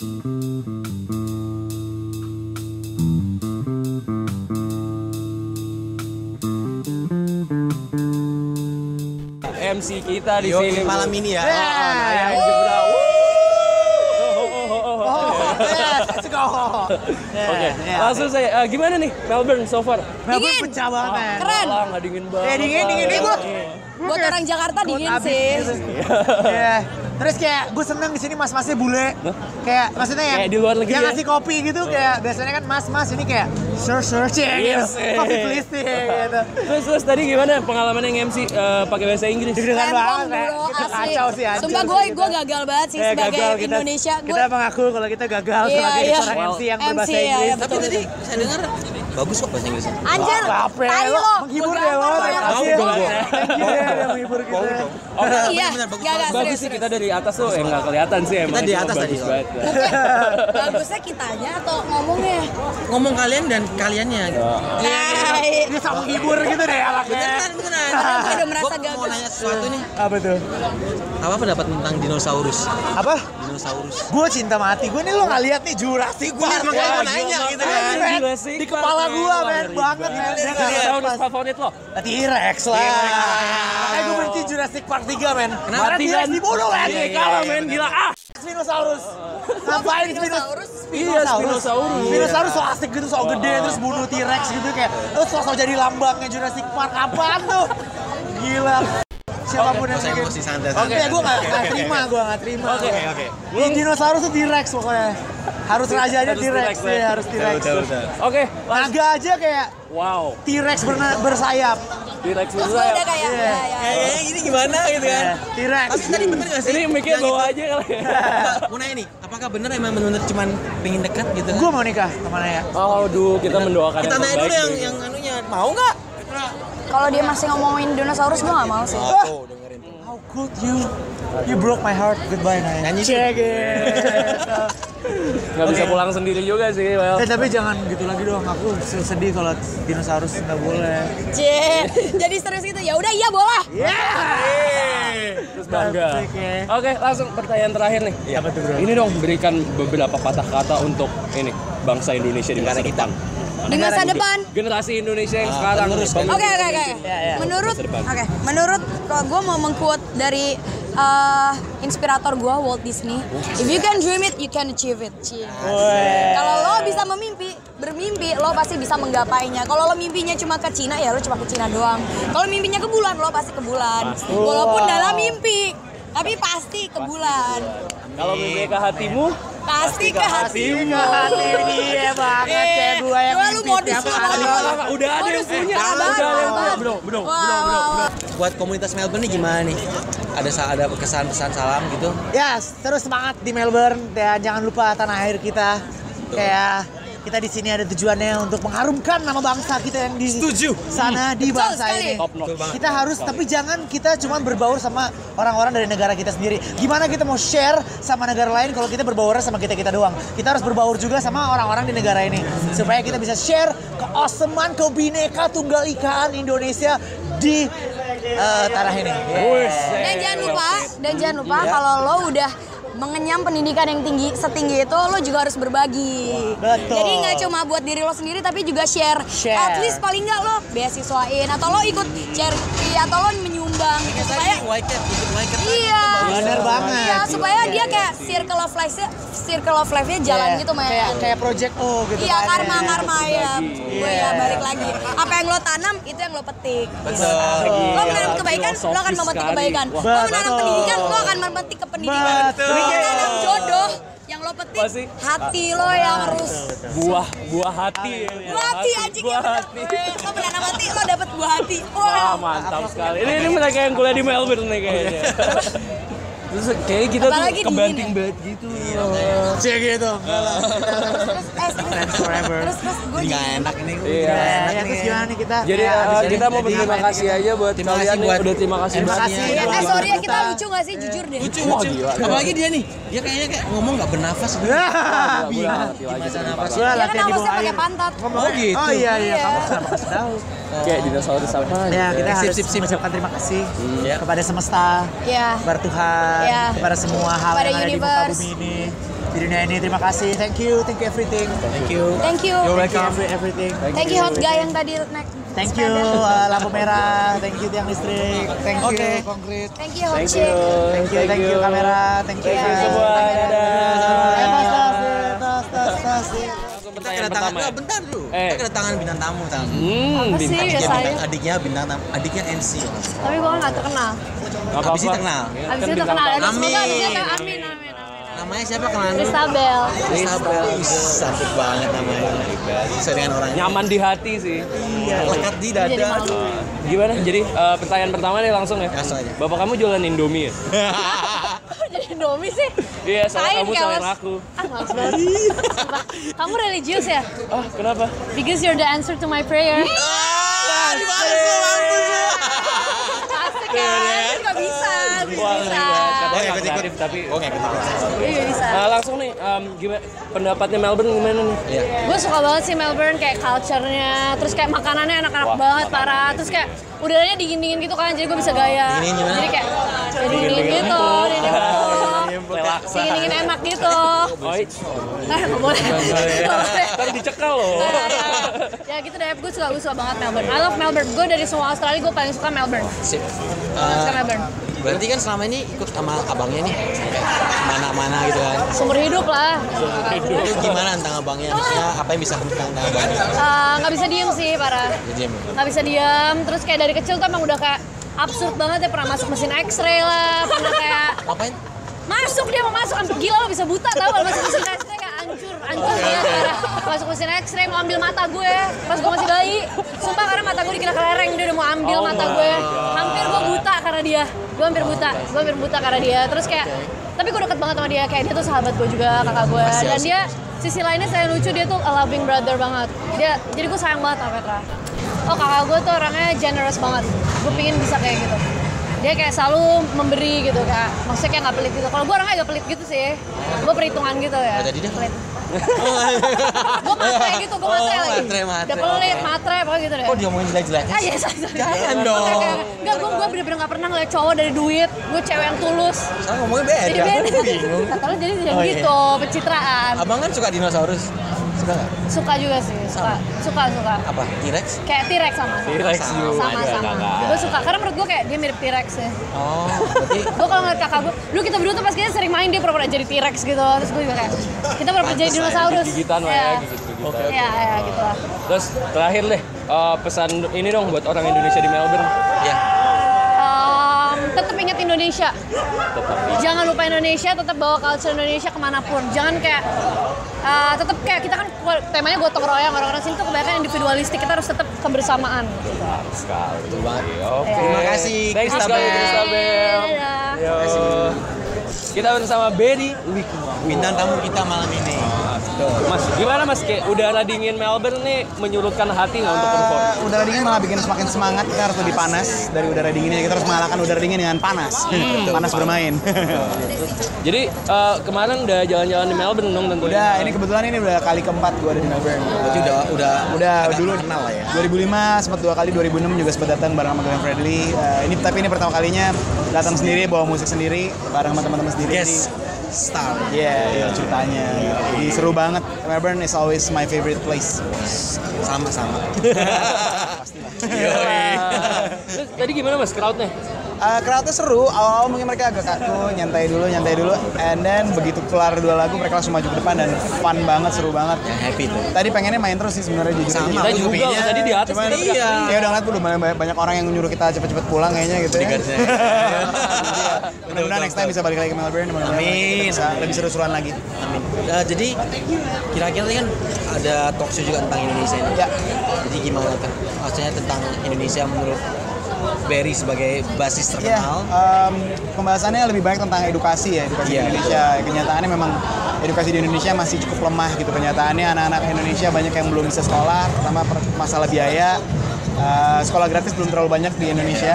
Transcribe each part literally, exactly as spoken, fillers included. M C kita di sini malam ini ya. Oke, langsung saya, gimana nih Melbourne so far? Melbourne pecah banget. Keren. Alah, nggak dingin banget. Dingin, dingin. Buat orang Jakarta dingin sih. Terus kayak gue seneng di sini mas-masnya bule, kayak maksudnya yang di luar negeri yang ngasih kopi gitu, kayak biasanya kan mas-mas ini kayak sir sir gitu, kopi please gitu. Terus terus tadi gimana pengalaman yang M C pakai bahasa Inggris? Dengan banget, kita kacau sih. Sumpah gue gue gagal banget sih sebagai Indonesia. Kita mengaku kalau kita gagal sebagai seorang M C yang berbahasa Inggris. Tapi tadi saya dengar bagus kok bahasa Inggrisnya. Anjir, tai lo. Menghibur ya lo. Menghibur gitu. Iya, bagus sih kita dari atas tuh yang nggak kelihatan sih emang. Kita di atas tadi. Bagusnya kitanya atau ngomongnya? Ngomong kalian dan kaliannya gitu. Ini sama menghibur gitu deh alaknya. Beneran, beneran. Gue udah merasa gagal. Gue mau nanya sesuatu nih. Apa tuh? Apa pendapat tentang dinosaurus? Apa? Dinosaurus. Gue cinta mati. Gue nih lo nggak lihat nih Jurassic. Gue nih makanya gue nanya gitu kan. Di kepala gua men banget ya. Dinosaurus favorit lo? T-Rex lah. Eh gue benci Jurassic Park tiga men. Karena T-Rex dibunuh kan. Kalah men, gila ah. Spinosaurus. Ngapain Spinosaurus? Iya Spinosaurus. Spinosaurus so asik gitu, so gede terus bunuh T-Rex gitu kayak. Terus so-so jadi lambangnya Jurassic Park apaan tuh? Gila. Siapapun yang mungkin. Oke, gue nggak terima, gue nggak terima. Oke, oke. Dinosaurus itu T-Rex pokoknya. Harus rajanya T-Rex ya, harus T-Rex. Oke. Naga aja kayak. Wow. T-Rex bersayap. T-Rex bersayap. Udah kayak. Kayaknya gini gimana gitu kan? T-Rex. Tapi tadi bener nggak sih? Ini mikir bawa aja kali. Mau nanya nih, apakah bener emang bener cuman pengen dekat gitu? Gue mau nikah kemana ya? Oh, duh, kita mendoakan. Kita nanya dulu yang yang anunya, mau nggak? Kalau dia masih ngomongin dinosaurus, gue gak mau sih. Oh, dengerin. How could you? You broke my heart. Goodbye, Naya. Check it. Gak bisa pulang sendiri juga sih, Well. Tapi jangan gitu lagi dong. Aku sedih kalau dinosaurus gak boleh. Cie. Jadi serius gitu. Ya udah, iya boleh. Yeah. Terus bangga. Oke, langsung pertanyaan terakhir nih. Iya, betul bro. Ini dong, berikan beberapa patah kata untuk ini bangsa Indonesia di masa depan. Di masa depan generasi Indonesia yang sekarang. Oke oke oke. Menurut oke, menurut kalau gue mau mengquote dari uh, inspirator gue Walt Disney, if you can dream it, you can achieve it. Kalau lo bisa memimpi, bermimpi, lo pasti bisa menggapainya. Kalau lo mimpinya cuma ke Cina ya lo cuma ke Cina doang. Kalau mimpinya ke bulan lo pasti ke bulan. Walaupun dalam mimpi, tapi pasti ke bulan. Kalau mimpi ke hatimu pasti ke hatimu. Hati dia banget kayak gua yang modus sama udah ada yang punya abang. Bro, bro, bro. Buat komunitas Melbourne nih gimana nih? Ada ada kesan-pesan salam gitu? Ya, terus semangat di Melbourne. Ya, jangan lupa tanah air kita. Kayak kita di sini ada tujuannya untuk mengharumkan nama bangsa kita yang di Setuju. sana di bangsa ini. Kita harus, tapi jangan kita cuma berbaur sama orang-orang dari negara kita sendiri. Gimana kita mau share sama negara lain kalau kita berbaur sama kita-kita doang? Kita harus berbaur juga sama orang-orang di negara ini. Supaya kita bisa share keawesoman, kebineka tunggal ikaan Indonesia di uh, tanah ini. Yeah. Dan jangan lupa, dan jangan lupa kalau lo udah mengenyam pendidikan yang tinggi, setinggi itu lo juga harus berbagi. Betul. Jadi nggak cuma buat diri lo sendiri tapi juga share. share. At least paling nggak lo beasiswain atau lo ikut charity atau lo menyumbang ya, supaya Waiket, Waiket iya, benar banget. Iya, supaya dia kayak circle of life-nya, circle of life-nya jalan yeah. gitu main. Kayak kayak Project O gitu. Iya, karma ya. karma ya. Gue ya balik lagi. Apa yang lo tanam itu yang lo petik. Betul. Gitu. Lo menanam kebaikan, lo akan memetik kebaikan. Betul. Lo menanam pendidikan, lo akan memetik kependidikan. Betul. Tanam jodoh yang lo petik, pasti hati lo yang harus buah buah hati ya, buah hati anjing ya bener, lo menanam hati lo dapet buah hati. Wah mantap sekali ini ini mereka yang kuliah di Melbourne nih kayaknya. Terus kayak kita tuh kebanting banget gitu cie gitu terus terus gue nggak enak nih iya terus gimana nih kita jadi kita mau berterima kasih aja buat kalian nih udah terima kasih banyak eh sorry ya kita lucu nggak sih jujur deh lucu apalagi dia nih dia kayaknya kayak ngomong nggak bernafas bingung dia kan nafasnya pakai pantat oh gitu oh iya iya kamu kenapa tahu kayak dinosaurus apa ya kita harus mengucapkan terima kasih kepada semesta kepada Tuhan. Ya. Kepada semua hal kepada yang universe. Ada di muka bumi ini Jadi ini terima kasih, thank you, thank you everything. Thank you. Thank you. You're welcome. Thank you everything. Thank, thank you hot guy yang tadi naik. Thank you uh, lampu merah, thank you tiang listrik, thank you okay. Konkret. Thank you hot chick. Thank you, thank you kamera, thank you semua. Kita kedatangan, oh, bentar dulu. Eh. Kita kedatangan bintang tamu, tamu. Hmm, bintang, sih, adiknya, bintang, adiknya bintang tamu, adiknya M C. Tapi gua nggak terkenal. Abis itu terkenal. Abis itu terkenal. Amin. Amin. Amin. Namanya siapa kenalan? Isabel. Isabel. Cantik banget namanya. Sesuai dengan orangnya. Nyaman di hati sih. Iya. Lekat di dada. Gimana? Jadi uh, pertanyaan pertama nih langsung ya. Langsung aja. Bapak kamu jualan Indomie ya? Jadi Indomie sih? Iya, soalnya kamu selain aku. Ah, maaf banget. Kamu religius ya? Ah, kenapa? Because you're the answer to my prayer. Wah, dibalik semua. Asik kan? Gak bisa. Bisa. Oh, nggak kreatif tapi oh nggak bisa. Nah, langsung nih, um, gimana pendapatnya Melbourne gimana nih? Yeah. Gue suka banget sih Melbourne, kayak culture-nya, terus kayak makanannya enak-enak wow, banget, makanan parah, terus kayak udaranya dingin-dingin gitu kan, jadi gue bisa gaya. Dingin gimana? Jadi kayak dingin gitu, dingin gitu, dingin-dingin enak gitu. Nah, nggak boleh. Tapi dicekal loh. Ya gitu deh, gue suka gue suka banget Melbourne. I love Melbourne. Gue dari semua Australia gue paling suka Melbourne. Sip. Suka Melbourne. Berarti kan selama ini ikut sama abangnya nih sampai mana-mana gitu kan? Sumber hidup lah. Sumber hidup. Itu gimana tentang abangnya? Maksudnya apa yang bisa tentang abangnya? Uh, gak bisa diem sih, parah. Gak bisa diem, terus kayak dari kecil tuh emang udah kayak absurd banget ya. Pernah masuk mesin X-ray lah, pernah kayak... Ngapain? Masuk, dia mau masuk, sampai gila lo bisa buta tau kalau masuk mesin X-ray kayak hancur, hancur banget parah. Masuk mesin X-ray mau ambil mata gue, pas gue masih bayi. Sumpah karena mata gue dikira kelereng, dia udah mau ambil oh mata gue. Hampir gue buta karena dia. Gue hampir buta, gue hampir buta karena dia. Terus kayak, okay. Tapi gue deket banget sama dia. Kayak dia tuh sahabat gue juga, kakak gue. Dan dia, sisi lainnya saya lucu, dia tuh a loving brother banget. Dia, jadi gue sayang banget sama Petra. Oh, kakak gue tuh orangnya generous banget. Gue pingin bisa kayak gitu. Dia kayak selalu memberi gitu, kayak maksudnya kayak gak pelit gitu. Kalau gue orangnya agak pelit gitu sih. Gue perhitungan gitu ya. Jadi dia pelit. Gue matre gitu, gue matre oh, lagi matre, matre. Udah pelit, okay. Matre, pokoknya gitu deh. Kok dia ngomongin jelek-jelek? Ah iya, sorry, sorry. Jangan dong. Enggak, gue bener-bener gak pernah ngeliat cowok dari duit. Gue cewek yang tulus. Soalnya ngomongnya beda. Jadi beda. Katanya jadi oh, yeah. Gitu, pencitraan. Abang kan suka dinosaurus? Suka gak? Suka juga sih, suka. Suka-suka. Apa? T-Rex? Kayak T-Rex sama. T-Rex juga. Sama-sama. Gue suka, karena menurut gue kayak dia mirip T-Rex ya. Oh, berarti. Gue kalau ngeliat kakak gue, dulu kita berdua tuh pas kita sering main, dia pernah jadi T-Rex gitu. Terus gue juga kayak, kita pernah jadi dinosaurus. Gigitan lah ya, gigit-gigitan. Iya, iya gitu lah. Terus terakhir deh, uh, pesan ini dong buat orang Indonesia di Melbourne. Iya. Um, tetap ingat Indonesia. Tetap. Jangan lupa Indonesia, tetap bawa culture Indonesia kemanapun. Jangan kayak... Uh, tetap kayak kita kan temanya gotong royong, orang-orang sini tuh kebanyakan individualistik, kita harus tetap kebersamaan. Benar sekali. Betul banget. Oke. Terima kasih. Thanks Isabel. Dadah. Yo. Kita bersama Barry Likumahuwa, bintang tamu kita malam ini. Mas, gimana Mas? Kayak udara dingin Melbourne nih menyurutkan hati nggak uh, untuk perform? Udara dingin malah bikin semakin semangat, kita harus lebih panas dari udara dinginnya. Kita harus mengalahkan udara dingin dengan panas, hmm. panas bermain. Jadi uh, kemarin udah jalan-jalan di Melbourne dong tentunya? Udah, ini kebetulan ini udah kali keempat gue ada di Melbourne. Berarti udah, udah, udah dulu kenal lah ya. dua ribu lima sempat dua kali, dua ribu enam juga sempat datang bareng sama Glenn Fredly. Uh, ini tapi ini pertama kalinya datang sendiri, bawa musik sendiri, bareng sama teman-teman sendiri. Yes. Star, yeah, yeah, ceritanya. Yeah. Seru banget. Melbourne is always my favorite place. Sama-sama. Pastilah. Terus tadi gimana Mas crowd-nya? Uh, crowd-nya seru. Awal-awal mungkin mereka agak kaku, nyantai dulu, nyantai dulu. And then begitu kelar dua lagu mereka langsung maju ke depan dan fun banget, seru banget. Yeah, happy tuh. Tadi pengennya main terus sih sebenarnya jujur. Sama kita juga pinginnya, tadi di atas. Cuman, iya. Ya udah ngeliat udah banyak, banyak orang yang nyuruh kita cepet-cepet pulang kayaknya gitu ya. Mudah-mudahan next time bisa balik lagi ke Melbourne. Amin. Bisa lebih seru-seruan lagi. Amin. Uh, jadi kira-kira kan ada talk show juga tentang Indonesia ini. Ya. Jadi gimana kan? Maksudnya tentang Indonesia menurut Barry sebagai basis terkenal. Yeah, um, pembahasannya lebih banyak tentang edukasi ya, edukasi yeah, Indonesia. Betul. Kenyataannya memang edukasi di Indonesia masih cukup lemah gitu. Kenyataannya anak-anak Indonesia banyak yang belum bisa sekolah, pertama masalah biaya. Uh, sekolah gratis belum terlalu banyak di Indonesia.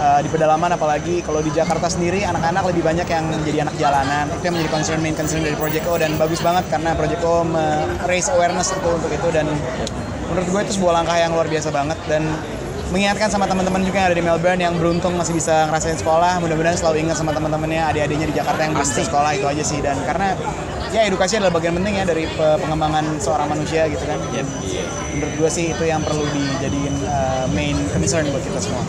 Uh, di pedalaman apalagi, kalau di Jakarta sendiri anak-anak lebih banyak yang menjadi anak jalanan. Itu yang menjadi concern, main concern dari Project O, dan bagus banget karena Project O raise awareness itu untuk itu, dan menurut gue itu sebuah langkah yang luar biasa banget, dan mengingatkan sama teman-teman juga yang ada di Melbourne yang beruntung masih bisa ngerasain sekolah. Mudah-mudahan selalu ingat sama teman-temannya, adik-adiknya di Jakarta yang belum bisa sekolah, itu aja sih. Dan karena ya edukasi adalah bagian penting ya dari pengembangan seorang manusia gitu kan. Yep. Menurut gue sih itu yang perlu dijadiin uh, main concern buat kita semua.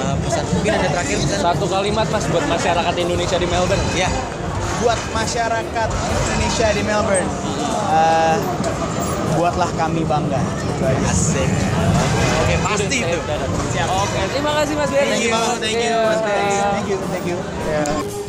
Uh, pesan mungkin ada terakhir pesan. Satu kalimat mas buat masyarakat Indonesia di Melbourne. Ya. Buat masyarakat Indonesia di Melbourne. Uh, buatlah kami bangga. Asik. Oke, pasti itu. Oke, terima kasih Mas Barry. Terima kasih Mas Barry. Thank you. Thank you. Thank you.